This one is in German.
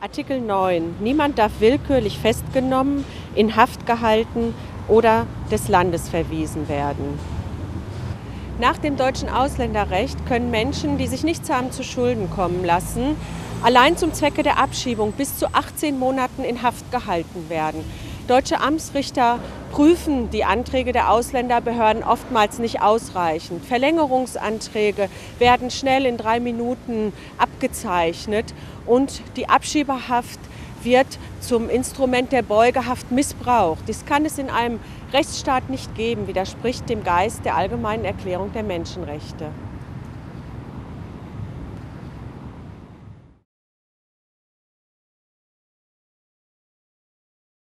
Artikel 9. Niemand darf willkürlich festgenommen, in Haft gehalten oder des Landes verwiesen werden. Nach dem deutschen Ausländerrecht können Menschen, die sich nichts haben zu Schulden kommen lassen, allein zum Zwecke der Abschiebung bis zu 18 Monaten in Haft gehalten werden. Deutsche Amtsrichter prüfen die Anträge der Ausländerbehörden oftmals nicht ausreichend. Verlängerungsanträge werden schnell in 3 Minuten abgezeichnet und die Abschiebehaft wird zum Instrument der Beugehaft missbraucht. Dies kann es in einem Rechtsstaat nicht geben, widerspricht dem Geist der Allgemeinen Erklärung der Menschenrechte.